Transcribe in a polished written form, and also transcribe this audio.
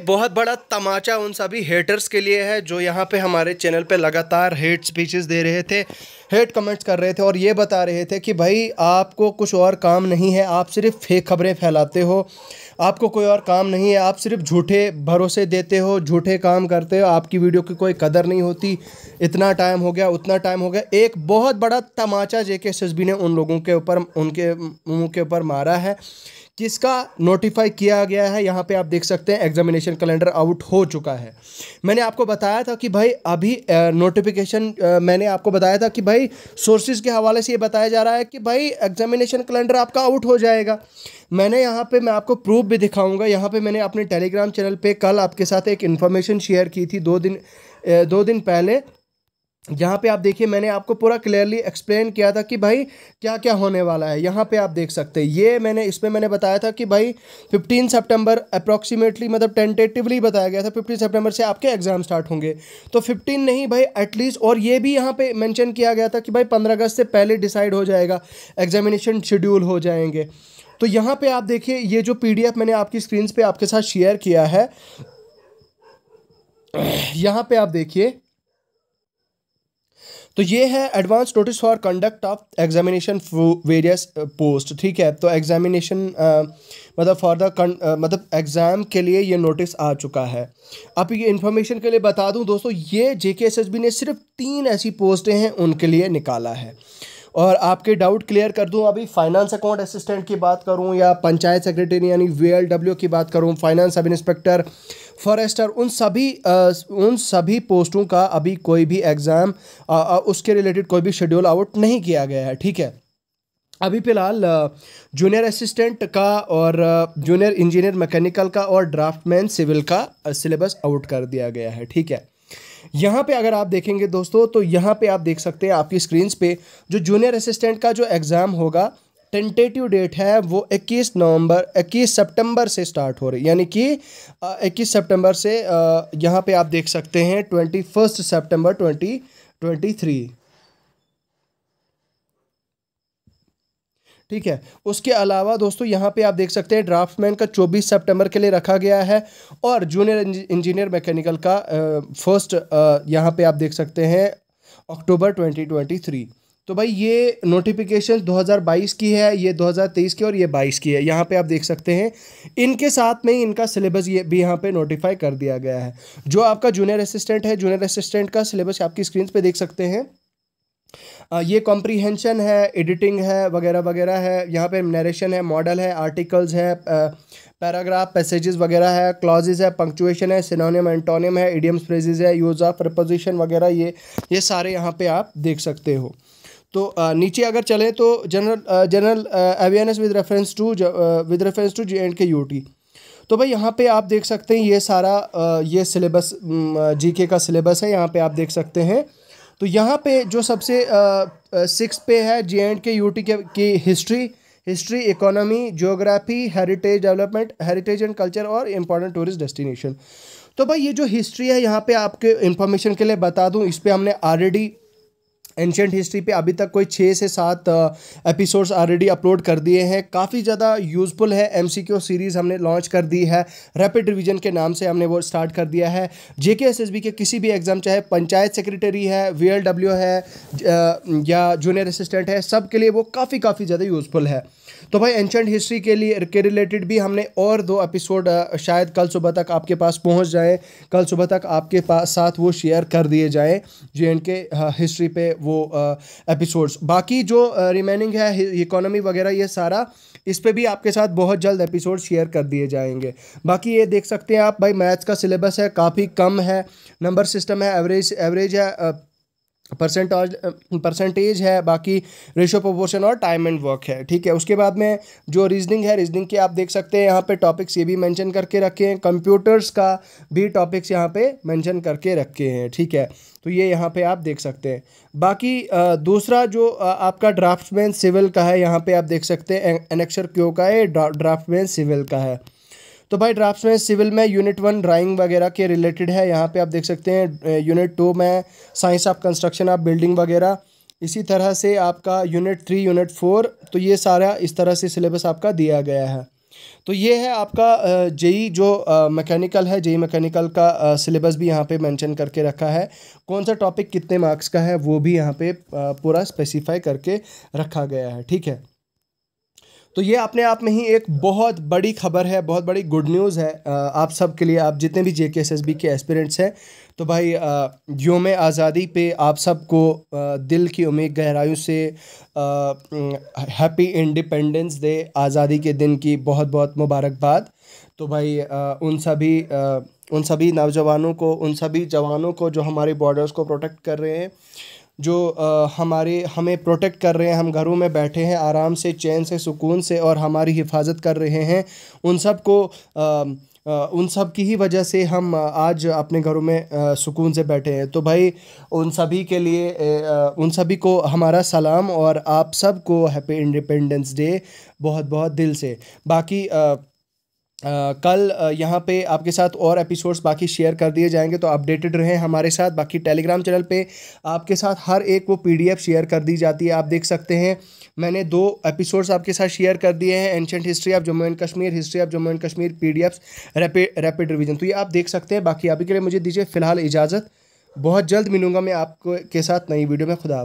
एक बहुत बड़ा तमाचा उन सभी हेटर्स के लिए है जो यहाँ पे हमारे चैनल पे लगातार हेट स्पीचेस दे रहे थे, हेट कमेंट्स कर रहे थे और ये बता रहे थे कि भाई आपको कुछ और काम नहीं है, आप सिर्फ फेक खबरें फैलाते हो, आपको कोई और काम नहीं है, आप सिर्फ झूठे भरोसे देते हो, झूठे काम करते हो, आपकी वीडियो की कोई कदर नहीं होती, इतना टाइम हो गया उतना टाइम हो गया। एक बहुत बड़ा तमाचा जेकेएसएसबी ने उन लोगों के ऊपर, उनके मुँह के ऊपर मारा है जिसका नोटिफाई किया गया है। यहाँ पे आप देख सकते हैं एग्जामिनेशन कैलेंडर आउट हो चुका है। मैंने आपको बताया था कि भाई अभी नोटिफिकेशन, मैंने आपको बताया था कि भाई सोर्सेज के हवाले से ये बताया जा रहा है कि भाई एग्जामिनेशन कैलेंडर आपका आउट हो जाएगा। मैंने यहाँ पे, मैं आपको प्रूफ भी दिखाऊंगा। यहाँ पे मैंने अपने टेलीग्राम चैनल पे कल आपके साथ एक इन्फॉर्मेशन शेयर की थी दो दिन पहले, यहाँ पे आप देखिए मैंने आपको पूरा क्लियरली एक्सप्लेन किया था कि भाई क्या क्या होने वाला है। यहाँ पे आप देख सकते हैं, ये मैंने इसमें मैंने बताया था कि भाई 15 सितंबर अप्रॉक्सीमेटली, मतलब टेंटेटिवली बताया गया था 15 सितंबर से आपके एग्ज़ाम स्टार्ट होंगे। तो 15 नहीं भाई एटलीस्ट, और ये भी यहाँ पे मैंशन किया गया था कि भाई 15 अगस्त से पहले डिसाइड हो जाएगा, एग्जामिनेशन शेड्यूल हो जाएंगे। तो यहाँ पर आप देखिए ये जो PDF मैंने आपकी स्क्रीन पर आपके साथ शेयर किया है, यहाँ पर आप देखिए, तो ये है advance notice for conduct of examination for various post, ठीक है। तो एग्जामिनेशन मतलब फॉर द मतलब एग्ज़ाम के लिए ये नोटिस आ चुका है। अब ये इन्फॉर्मेशन के लिए बता दूं दोस्तों, ये जेकेएसएसबी ने सिर्फ 3 ऐसी पोस्टें हैं उनके लिए निकाला है। और आपके डाउट क्लियर कर दूं, अभी फाइनेंस अकाउंट असिस्टेंट की बात करूं या पंचायत सेक्रेटरी यानी VLW की बात करूं, फाइनेंस सब इंस्पेक्टर, फॉरेस्टर, उन सभी पोस्टों का अभी कोई भी एग्ज़ाम, उसके रिलेटेड कोई भी शेड्यूल आउट नहीं किया गया है, ठीक है। अभी फ़िलहाल जूनियर असिस्टेंट का और जूनियर इंजीनियर मैकेनिकल का और ड्राफ्टमैन सिविल का सिलेबस आउट कर दिया गया है, ठीक है। यहाँ पे अगर आप देखेंगे दोस्तों, तो यहाँ पे आप देख सकते हैं आपकी स्क्रीन्स पे जो जूनियर असिस्टेंट का जो एग्ज़ाम होगा, टेंटेटिव डेट है वो 21 सितंबर से स्टार्ट हो रही है, यानी कि 21 सितंबर से यहाँ पे आप देख सकते हैं 21 सितंबर 2023, ठीक है। उसके अलावा दोस्तों यहाँ पे आप देख सकते हैं ड्राफ्टमैन का 24 सितंबर के लिए रखा गया है और जूनियर इंजीनियर मैकेनिकल का फर्स्ट यहाँ पे आप देख सकते हैं अक्टूबर 2023। तो भाई ये नोटिफिकेशन 2022 की है, ये 2023 की और ये 22 की है। यहाँ पे आप देख सकते हैं इनके साथ में इनका सिलेबस ये भी यहाँ पे नोटिफाई कर दिया गया है। जो आपका जूनियर असिस्टेंट है, जूनियर असिस्टेंट का सिलेबस आपकी स्क्रीन पे देख सकते हैं, ये कॉम्प्रीहेंशन है, एडिटिंग है, वगैरह वगैरह है। यहाँ पे नरेशन है, मॉडल है, आर्टिकल्स है, पैराग्राफ पैसेजेस वगैरह है, क्लॉजेस है, पंक्चुएशन है, सिनोनिम एंटोनिम है, इडियम्स फ्रेजेस है, यूज ऑफ प्रपोजिशन वगैरह, ये सारे यहाँ पे आप देख सकते हो। तो नीचे अगर चलें तो general awareness with reference to JK UT, तो भाई यहाँ पे आप देख सकते हैं ये सारा ये सिलेबस जीके का सिलेबस है, यहाँ पे आप देख सकते हैं। तो यहाँ पे जो सबसे 6 पे है JK UT की history, economy, geography, heritage development, heritage and culture और इम्पोर्टेंट टूरिस्ट डेस्टिनेशन। तो भाई ये जो हिस्ट्री है, यहाँ पे आपके इंफॉर्मेशन के लिए बता दूँ, इस पर हमने ऑलरेडी एंशिएंट हिस्ट्री पे अभी तक कोई 6 से 7 एपिसोड्स ऑलरेडी अपलोड कर दिए हैं। काफ़ी ज़्यादा यूज़फुल है। MCQ सीरीज़ हमने लॉन्च कर दी है, रैपिड रिवीजन के नाम से हमने वो स्टार्ट कर दिया है। JKSSB के किसी भी एग्ज़ाम, चाहे पंचायत सेक्रेटरी है, VLW है या जूनियर असिस्टेंट है, सब के लिए वो काफ़ी ज़्यादा यूज़फुल है। तो भाई एंशिएंट हिस्ट्री के लिए के रिलेटेड भी हमने और 2 एपिसोड शायद कल सुबह तक आपके पास पहुंच जाएं, कल सुबह तक आपके पास साथ वो शेयर कर दिए जाएं, JK हिस्ट्री पे वो एपिसोड्स। बाकी जो रिमेनिंग है, इकोनॉमी वगैरह, ये सारा इस पे भी आपके साथ बहुत जल्द एपिसोड शेयर कर दिए जाएंगे। बाकी ये देख सकते हैं आप, भाई मैथ्स का सिलेबस है, काफ़ी कम है, नंबर सिस्टम है, एवरेज है, परसेंटेज है, बाकी रेशो प्रोपोर्शन और टाइम एंड वर्क है, ठीक है। उसके बाद में जो रीजनिंग है, रीजनिंग के आप देख सकते हैं यहाँ पे टॉपिक्स ये भी मेंशन करके रखे हैं, कंप्यूटर्स का भी टॉपिक्स यहाँ पे मेंशन करके रखे हैं, ठीक है। तो ये यहाँ पे आप देख सकते हैं। बाकी दूसरा जो आपका ड्राफ्टमैन सिविल का है, यहाँ पर आप देख सकते हैं एनेक्सर Q का है, ड्राफ्टमैन सिविल का है। तो भाई ड्राफ्ट्समैन सिविल में यूनिट 1 ड्राइंग वगैरह के रिलेटेड है, यहाँ पे आप देख सकते हैं। यूनिट 2 में science of construction of building वगैरह, इसी तरह से आपका यूनिट 3, यूनिट 4, तो ये सारा इस तरह से सिलेबस आपका दिया गया है। तो ये है आपका जेई जो मैकेनिकल है, जेई मैकेनिकल का सिलेबस भी यहाँ पे मेंशन करके रखा है, कौन सा टॉपिक कितने मार्क्स का है वो भी यहाँ पे पूरा स्पेसिफाई करके रखा गया है, ठीक है। तो ये अपने आप में ही एक बहुत बड़ी खबर है, बहुत बड़ी गुड न्यूज़ है आप सब के लिए, आप जितने भी जेकेएसएसबी के एस्पिरेंट्स हैं। तो भाई योम आज़ादी पे आप सबको दिल की उम्मीद गहराइयों से हैप्पी इंडिपेंडेंस डे, आज़ादी के दिन की बहुत बहुत मुबारकबाद। तो भाई उन सभी नौजवानों को, उन सभी जवानों को जो हमारे बॉर्डर्स को प्रोटेक्ट कर रहे हैं, जो हमें प्रोटेक्ट कर रहे हैं, हम घरों में बैठे हैं आराम से, चैन से, सुकून से और हमारी हिफाजत कर रहे हैं, उन सब को उन सब की ही वजह से हम आज अपने घरों में सुकून से बैठे हैं। तो भाई उन सभी के लिए उन सभी को हमारा सलाम और आप सब को हैप्पी इंडिपेंडेंस डे बहुत बहुत दिल से। बाकी कल यहाँ पे आपके साथ और एपिसोड्स बाकी शेयर कर दिए जाएंगे, तो अपडेटेड रहें हमारे साथ। बाकी टेलीग्राम चैनल पे आपके साथ हर एक वो पीडीएफ शेयर कर दी जाती है, आप देख सकते हैं। मैंने 2 एपिसोड्स आपके साथ शेयर कर दिए हैं, ancient history of Jammu and Kashmir, history of Jammu and Kashmir PDFs, rapid revision, तो ये आप देख सकते हैं। बाकी अभी के लिए मुझे दीजिए फ़िलहाल इजाज़त, बहुत जल्द मिलूँगा मैं आपको के साथ नई वीडियो में। खुदा।